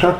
Sure.